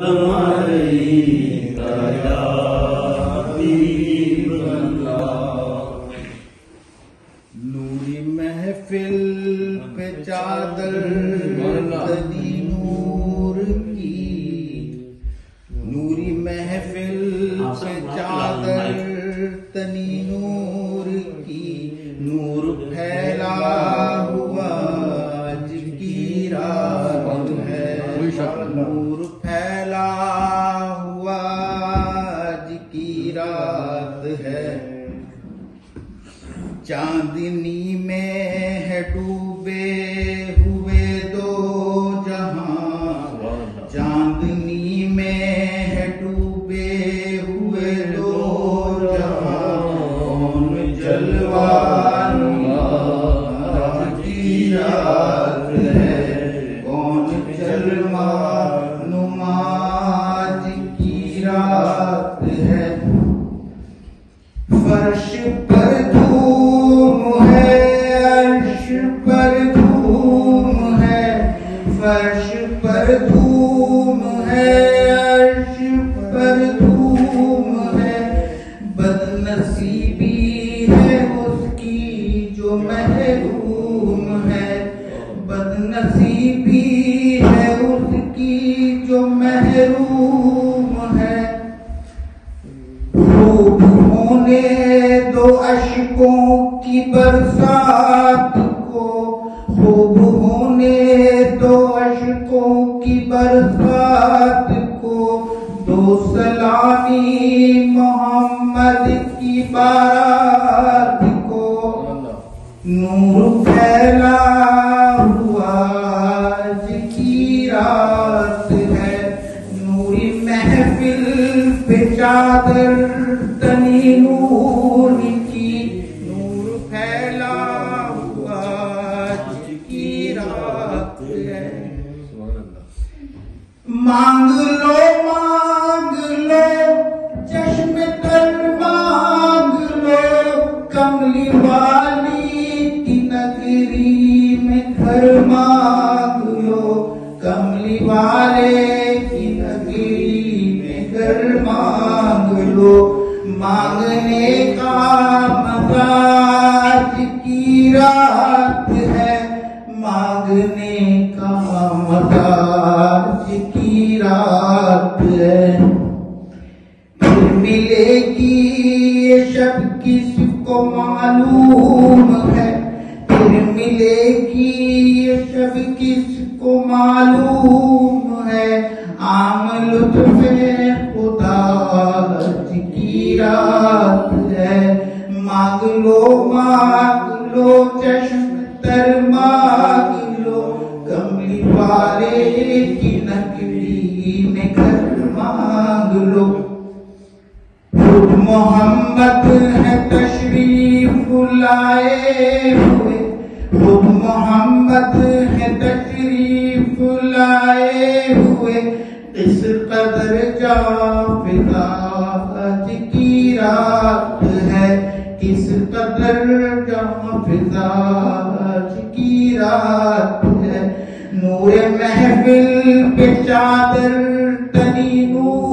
नूरी महफिल पे चादर बंधी नूर की, नूरी महफिल पे चादर तनी नूर की, नूर फैला हुआ जिनकी रात है, नूर फैला हुआ जिनकी रात है, चांदनी में है डूबे हुए दो जहां, चांदनी में है डूबे हुए दो जहां, कौन जलवा रात की रात है, कौन जलवा नुमा की रात है, फर्श पर फर्श पर धूम है, अर्श पर धूम है, बदनसीबी है उसकी जो महरूम है, बदनसीबी है उसकी जो महरूम है, रूप होने दो अशकों की बरसात को, खूब होने दो अशकों की बरसात को, दो सलामी मोहम्मद की बारात को, नूर फैला हुआ आज की रात है, नूरी महफिल पे चादर तनी नूर की, नूर फैला मांग लो चश्मे तर मांग लो, कमली वाली की नगरी में घर मांग लो, कमली वाले की नगरी में घर मांग लो, मांगने का मजा आज की रात है, मांगने का मजा रात है, फिर मिलेगी ये शब किसको मालूम है, फिर मिलेगी ये शब किसको मालूम है, आम लुत्फ़े खुदा आज की रात है, मांग लो चश्म तर मांग लो, कमली वाले की नगरी में घर मांग लो, खुद मोहम्मद है तशरीफ लाए हुए, खुद मोहम्मद है तशरीफ लाए हुए, इस कदर जा फिदा आज की रात है, किस कदर जा फिदा आज की रात है, नूर महफिल पे चादर तनी नूर।